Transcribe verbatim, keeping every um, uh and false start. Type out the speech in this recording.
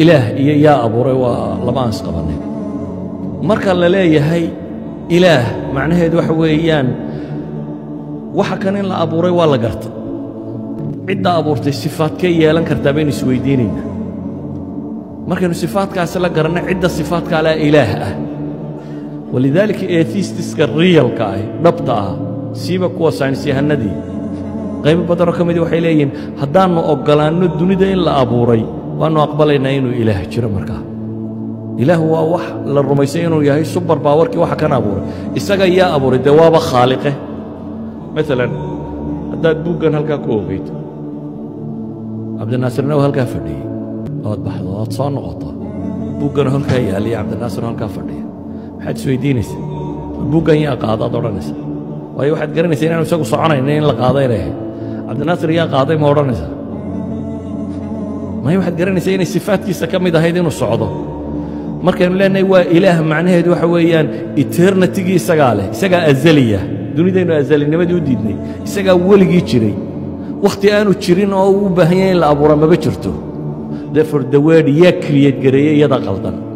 إله يا أبو روا لما أسقطني مركل للي هاي إله معناه دوح ويان وحكنا إلا أبو روا لا قرط عدة أبو رت الصفات كي يلان كرتبين السويدينين مركل الصفات كأسلا قرنا عدة صفات كلا إله ولذلك إثيست سكرية الكاي نبضها سيبك وساينسيها الندي قيم بدر كم يدو حيلين هدان أقلانو الدنيا ده إلا أبو روا وأنه أقبلنا إنه إله جرى مركا إله هو وح للرميسيين وياهي سوبر باوركي وح كان أبوه إستجا يا أبوه دوابة خالقه مثلا هذا بوجن هالكا كوفيد عبد الناصر نو هالكا فردي هاد بحضات صان غطا بوجن هالكا يالي عبد الناصر هالكا فردي حد سويديني بوجن يا قاضي دورانس وأي واحد قرني سنين أنا مسكوا صعنا إنين القاضي راه عبد الناصر يا قاضي ما ورانس ما هي واحد قراني سيني صفات كيسا كميدة هيدين الصعودة مركب لأنه هو إله معناه دو حويان إترنتي كيسا قاله إساقا أزلية دوني دينو أزلي نبدي وديدني إساقا ولقي تشري وقتي أنو تشرين أو بهيان لأبورا ما بشرته دافر دوار ياكريت قرية يدا غلطان